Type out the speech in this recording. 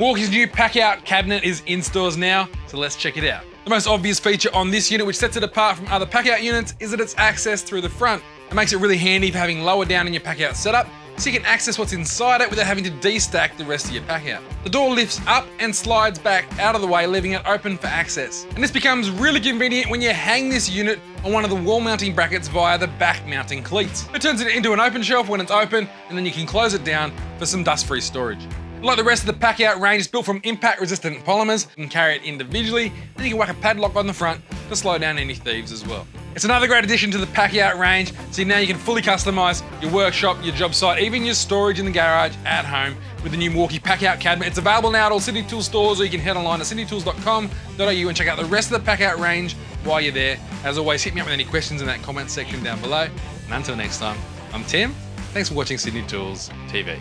Milwaukee's new Packout cabinet is in stores now, so let's check it out. The most obvious feature on this unit, which sets it apart from other Packout units, is that it's accessed through the front. It makes it really handy for having lower down in your Packout setup, so you can access what's inside it without having to destack the rest of your Packout. The door lifts up and slides back out of the way, leaving it open for access. And this becomes really convenient when you hang this unit on one of the wall mounting brackets via the back mounting cleats. It turns it into an open shelf when it's open, and then you can close it down for some dust-free storage. Like the rest of the Packout range, it's built from impact-resistant polymers. You can carry it individually, then you can whack a padlock on the front to slow down any thieves as well. It's another great addition to the Packout range, so now you can fully customise your workshop, your job site, even your storage in the garage at home with the new Milwaukee Packout cabinet. It's available now at all Sydney Tools stores, or you can head online at sydneytools.com.au and check out the rest of the Packout range while you're there. As always, hit me up with any questions in that comment section down below. And until next time, I'm Tim. Thanks for watching Sydney Tools TV.